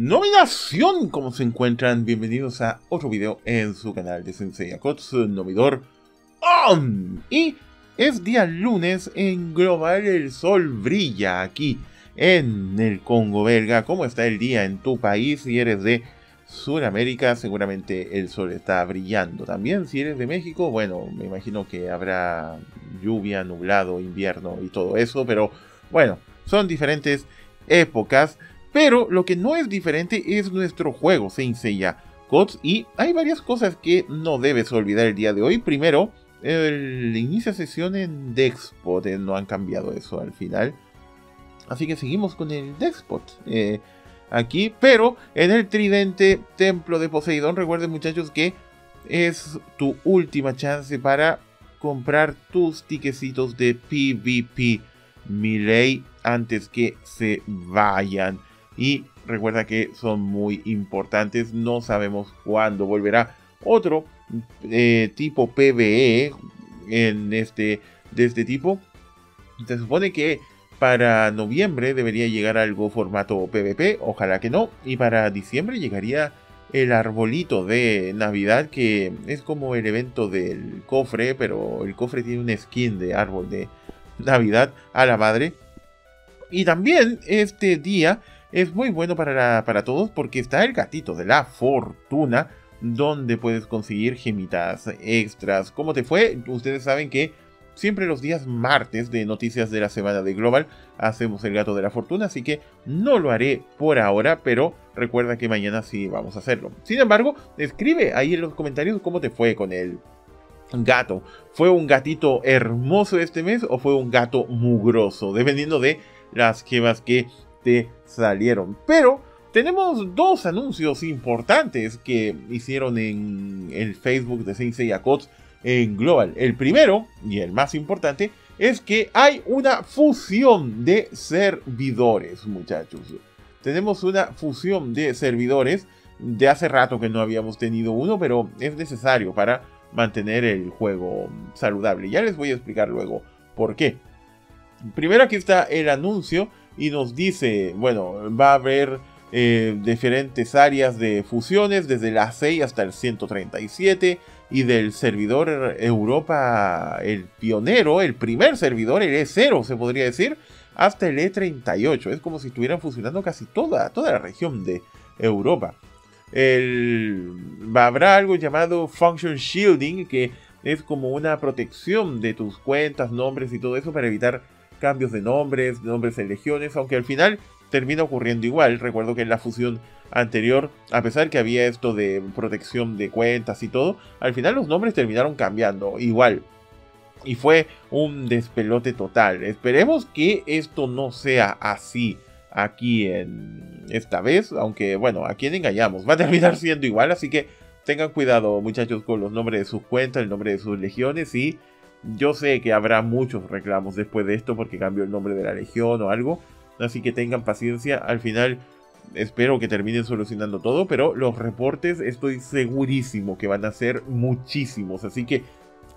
Nominación, ¿cómo se encuentran? Bienvenidos a otro video en su canal de Sensei Akots, Nomidor on. Y es día lunes en global, el sol brilla aquí en el Congo belga. ¿Cómo está el día en tu país? Si eres de Sudamérica, seguramente el sol está brillando. También si eres de México, bueno, me imagino que habrá lluvia, nublado, invierno y todo eso, pero bueno, son diferentes épocas. Pero lo que no es diferente es nuestro juego, Sensei Akots, y hay varias cosas que no debes olvidar el día de hoy. Primero, el inicio de sesión en Dexpot, no han cambiado eso al final. Así que seguimos con el Dexpot aquí, pero en el tridente Templo de Poseidón, recuerden muchachos que es tu última chance para comprar tus tiquecitos de PvP Miley antes que se vayan. Y recuerda que son muy importantes, no sabemos cuándo volverá otro tipo PvE en de este tipo. Se supone que para noviembre debería llegar algo formato PvP, ojalá que no. Y para diciembre llegaría el arbolito de Navidad, que es como el evento del cofre, pero el cofre tiene un skin de árbol de Navidad a la madre. Y también este día es muy bueno para todos porque está el gatito de la fortuna, donde puedes conseguir gemitas extras. ¿Cómo te fue? Ustedes saben que siempre los días martes de noticias de la semana de Global hacemos el gato de la fortuna, así que no lo haré por ahora, pero recuerda que mañana sí vamos a hacerlo. Sin embargo, escribe ahí en los comentarios cómo te fue con el gato. ¿Fue un gatito hermoso este mes o fue un gato mugroso? Dependiendo de las gemas que te salieron. Pero tenemos dos anuncios importantes que hicieron en el Facebook de Sensei Akots en Global. El primero, y el más importante, es que hay una fusión de servidores, muchachos. Tenemos una fusión de servidores. De hace rato que no habíamos tenido uno, pero es necesario para mantener el juego saludable. Ya les voy a explicar luego por qué. Primero aquí está el anuncio y nos dice, bueno, va a haber diferentes áreas de fusiones desde la 6 hasta el 137. Y del servidor Europa, el pionero, el primer servidor, el E0 se podría decir, hasta el E38. Es como si estuvieran fusionando casi toda la región de Europa. Habrá algo llamado Function Shielding, que es como una protección de tus cuentas, nombres y todo eso para evitar cambios de nombres en legiones, aunque al final termina ocurriendo igual. Recuerdo que en la fusión anterior, a pesar que había esto de protección de cuentas y todo, al final los nombres terminaron cambiando igual. Y fue un despelote total. Esperemos que esto no sea así aquí en esta vez, aunque bueno, ¿a quién engañamos? Va a terminar siendo igual, así que tengan cuidado muchachos con los nombres de sus cuentas, el nombre de sus legiones. Y yo sé que habrá muchos reclamos después de esto porque cambió el nombre de la legión o algo, así que tengan paciencia. Al final espero que terminen solucionando todo, pero los reportes estoy segurísimo que van a ser muchísimos, así que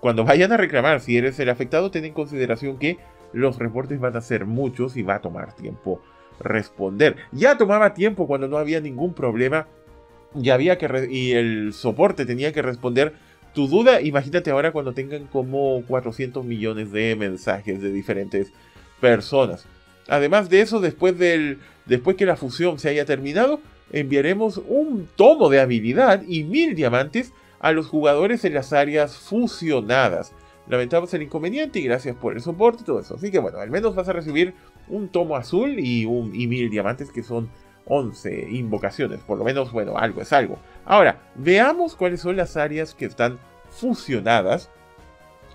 cuando vayan a reclamar, si eres el afectado, ten en consideración que los reportes van a ser muchos y va a tomar tiempo responder. Ya tomaba tiempo cuando no había ningún problema y el soporte tenía que responder tu duda. Imagínate ahora cuando tengan como 400 millones de mensajes de diferentes personas. Además de eso, después que la fusión se haya terminado, enviaremos un tomo de habilidad y 1000 diamantes a los jugadores en las áreas fusionadas. Lamentamos el inconveniente y gracias por el soporte y todo eso. Así que bueno, al menos vas a recibir un tomo azul y 1000 diamantes, que son 11 invocaciones. Por lo menos, bueno, algo es algo. Ahora, veamos cuáles son las áreas que están fusionadas.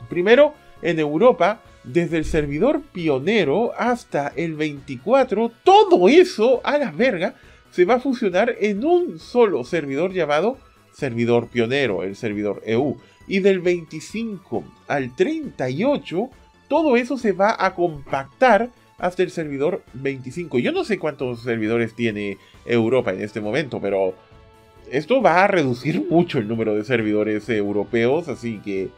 Primero, en Europa, desde el servidor pionero hasta el 24, todo eso a las vergas se va a fusionar en un solo servidor llamado servidor pionero, el servidor EU. Y del 25 al 38, todo eso se va a compactar hasta el servidor 25. Yo no sé cuántos servidores tiene Europa en este momento, pero esto va a reducir mucho el número de servidores europeos, así que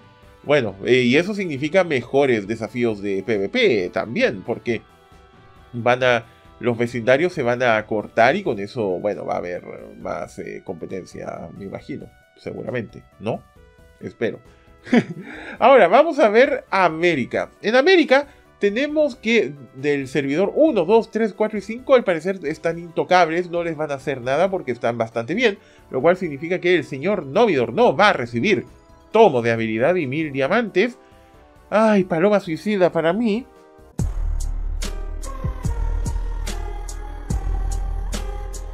bueno, y eso significa mejores desafíos de PvP también, porque van a Los vecindarios se van a cortar y con eso, bueno, va a haber más competencia, me imagino. Seguramente, ¿no? Espero. Ahora, vamos a ver América. En América tenemos que del servidor 1, 2, 3, 4 y 5 al parecer están intocables. No les van a hacer nada porque están bastante bien. Lo cual significa que el señor Nomidor no va a recibir tomo de habilidad y 1000 diamantes. Ay, paloma suicida para mí.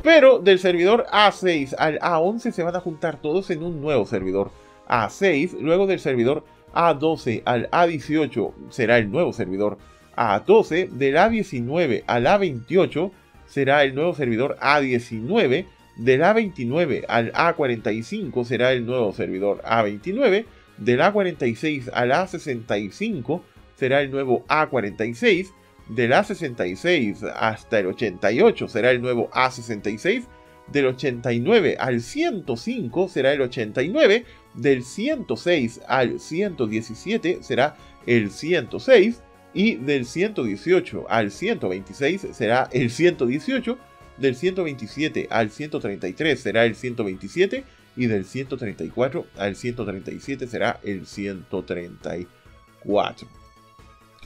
Pero del servidor A6 al A11 se van a juntar todos en un nuevo servidor A6. Luego del servidor A12 al A18 será el nuevo servidor A12. Del A19 al A28 será el nuevo servidor A19. Del A29 al A45 será el nuevo servidor A29. Del A46 al A65 será el nuevo A46. Del A66 hasta el 88 será el nuevo A66. Del 89 al 105 será el 89. Del 106 al 117 será el 106. Y del 118 al 126 será el 118. Del 127 al 133 será el 127. Y del 134 al 137 será el 134.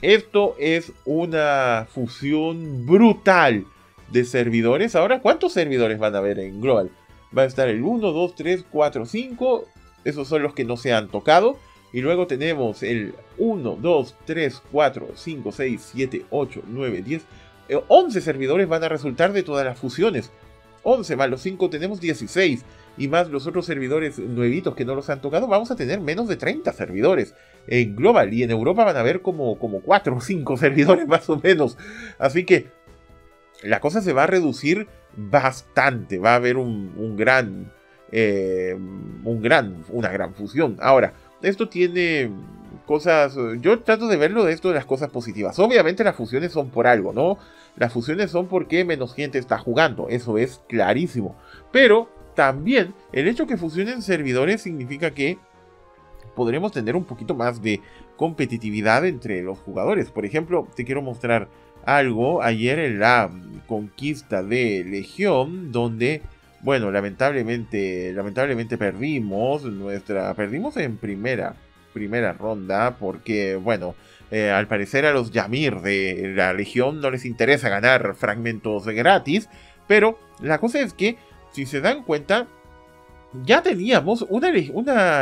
Esto es una fusión brutal de servidores. Ahora, ¿cuántos servidores van a haber en Global? Va a estar el 1, 2, 3, 4, 5. Esos son los que no se han tocado. Y luego tenemos el 1, 2, 3, 4, 5, 6, 7, 8, 9, 10. 11 servidores van a resultar de todas las fusiones. 11 más los 5 tenemos 16. Y más los otros servidores nuevitos que no los han tocado, vamos a tener menos de 30 servidores en Global. Y en Europa van a haber como 4 o 5 servidores más o menos. Así que la cosa se va a reducir bastante. Va a haber una gran fusión. Ahora, esto tiene cosas... Yo trato de verlo de esto de las cosas positivas. Obviamente las fusiones son por algo, ¿no? Las fusiones son porque menos gente está jugando. Eso es clarísimo. Pero... también el hecho que fusionen servidores significa que podremos tener un poquito más de competitividad entre los jugadores. Por ejemplo, te quiero mostrar algo. Ayer en la conquista de Legión, donde, bueno, lamentablemente perdimos en primera ronda porque, bueno, al parecer a los Yamir de la Legión no les interesa ganar fragmentos gratis. Pero la cosa es que, si se dan cuenta, ya teníamos una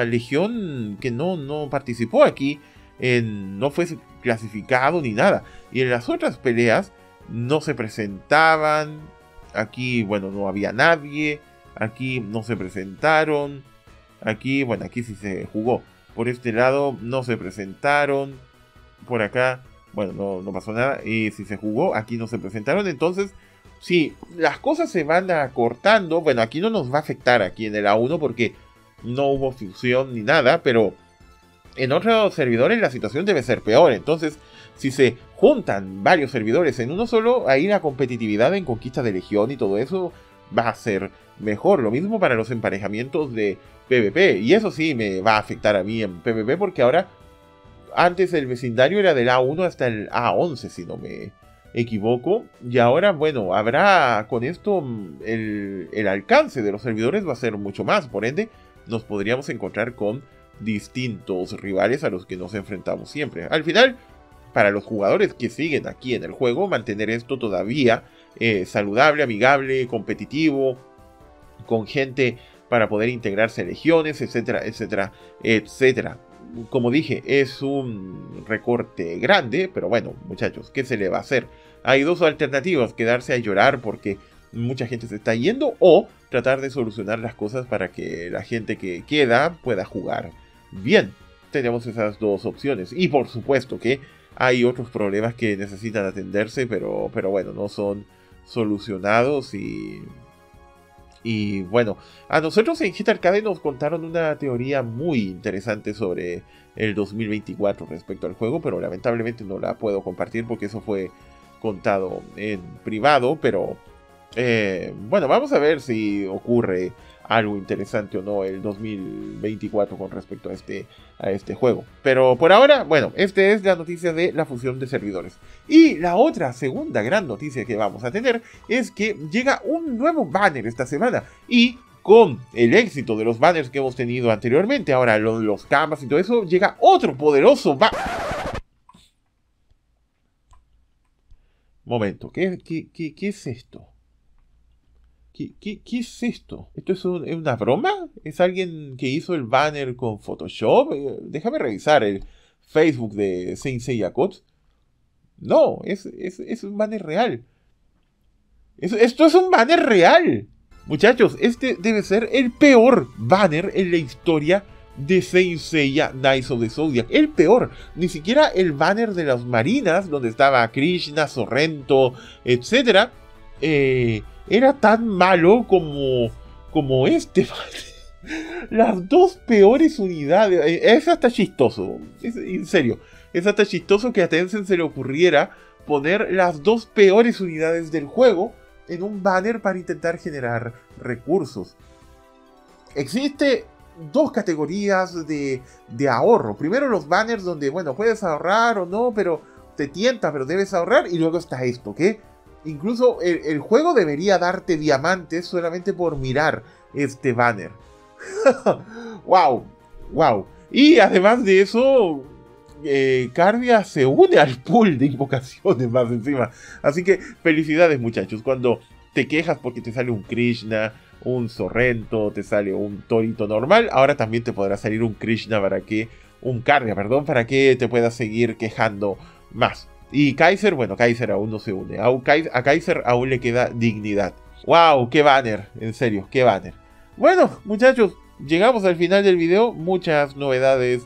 legión que no participó aquí, no fue clasificado ni nada. Y en las otras peleas no se presentaban, aquí, bueno, no había nadie, aquí no se presentaron, aquí, bueno, aquí sí se jugó. Por este lado no se presentaron, por acá, bueno, no pasó nada, y sí se jugó, aquí no se presentaron, entonces... sí, las cosas se van acortando. Bueno, aquí no nos va a afectar aquí en el A1 porque no hubo fusión ni nada, pero en otros servidores la situación debe ser peor. Entonces, si se juntan varios servidores en uno solo, ahí la competitividad en conquista de legión y todo eso va a ser mejor. Lo mismo para los emparejamientos de PvP. Y eso sí me va a afectar a mí en PvP porque ahora, antes el vecindario era del A1 hasta el A11, si no me equivoco, y ahora, bueno, habrá con esto el alcance de los servidores va a ser mucho más, por ende nos podríamos encontrar con distintos rivales a los que nos enfrentamos siempre. Al final, para los jugadores que siguen aquí en el juego, mantener esto todavía saludable, amigable, competitivo, con gente para poder integrarse a legiones, etcétera, etcétera, etcétera. Como dije, es un recorte grande, pero bueno, muchachos, ¿qué se le va a hacer? Hay dos alternativas, quedarse a llorar porque mucha gente se está yendo, o tratar de solucionar las cosas para que la gente que queda pueda jugar bien. Tenemos esas dos opciones, y por supuesto que hay otros problemas que necesitan atenderse, pero bueno, no son solucionados y bueno, a nosotros en GTArcade nos contaron una teoría muy interesante sobre el 2024 respecto al juego, pero lamentablemente no la puedo compartir porque eso fue contado en privado, pero bueno, vamos a ver si ocurre algo interesante o no el 2024 con respecto a este juego. Pero por ahora, bueno, esta es la noticia de la fusión de servidores. Y la otra segunda gran noticia que vamos a tener es que llega un nuevo banner esta semana. Y con el éxito de los banners que hemos tenido anteriormente, ahora los canvas y todo eso, llega otro poderoso banner. Momento, ¿qué es esto? ¿Qué es esto? ¿Esto es una broma? ¿Es alguien que hizo el banner con Photoshop? Déjame revisar el Facebook de Sensei Akots. No, es un banner real. ¡Esto es un banner real! Muchachos, este debe ser el peor banner en la historia de Sensei Knights of the Zodiac. El peor. Ni siquiera el banner de las marinas, donde estaba Krishna, Sorrento, etc. Era tan malo como este. Las dos peores unidades. Es hasta chistoso. En serio. Es hasta chistoso que a Tencent se le ocurriera poner las dos peores unidades del juego en un banner para intentar generar recursos. Existe dos categorías de ahorro. Primero los banners donde, bueno, puedes ahorrar o no, pero te tienta, pero debes ahorrar. Y luego está esto, que incluso el juego debería darte diamantes solamente por mirar este banner. ¡Wow! ¡Wow! Y además de eso, Kardia se une al pool de invocaciones más encima. Así que felicidades, muchachos. Cuando te quejas porque te sale un Krishna, un Sorrento, te sale un Torito normal, ahora también te podrá salir un Krishna para que, un Kardia, perdón, para que te puedas seguir quejando más. Y Kaiser, bueno, Kaiser aún no se une, a Kaiser aún le queda dignidad. ¡Wow! ¡Qué banner! En serio, ¡qué banner! Bueno, muchachos, llegamos al final del video, muchas novedades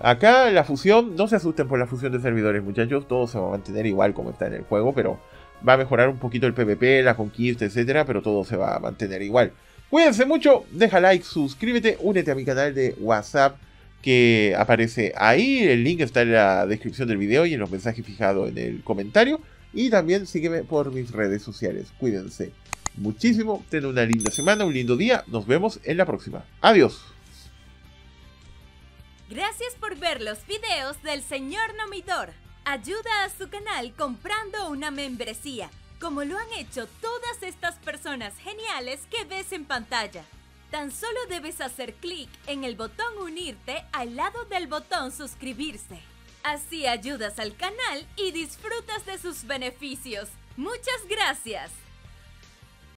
acá, la fusión, no se asusten por la fusión de servidores, muchachos, todo se va a mantener igual como está en el juego, pero va a mejorar un poquito el PvP, la conquista, etcétera, pero todo se va a mantener igual. Cuídense mucho, deja like, suscríbete, únete a mi canal de WhatsApp que aparece ahí. El link está en la descripción del video y en los mensajes fijados en el comentario. Y también sígueme por mis redes sociales. Cuídense muchísimo, ten una linda semana, un lindo día. Nos vemos en la próxima. Adiós. Gracias por ver los videos del señor Nomidor. Ayuda a su canal comprando una membresía, como lo han hecho todas estas personas geniales que ves en pantalla. Tan solo debes hacer clic en el botón unirte al lado del botón suscribirse. Así ayudas al canal y disfrutas de sus beneficios. ¡Muchas gracias!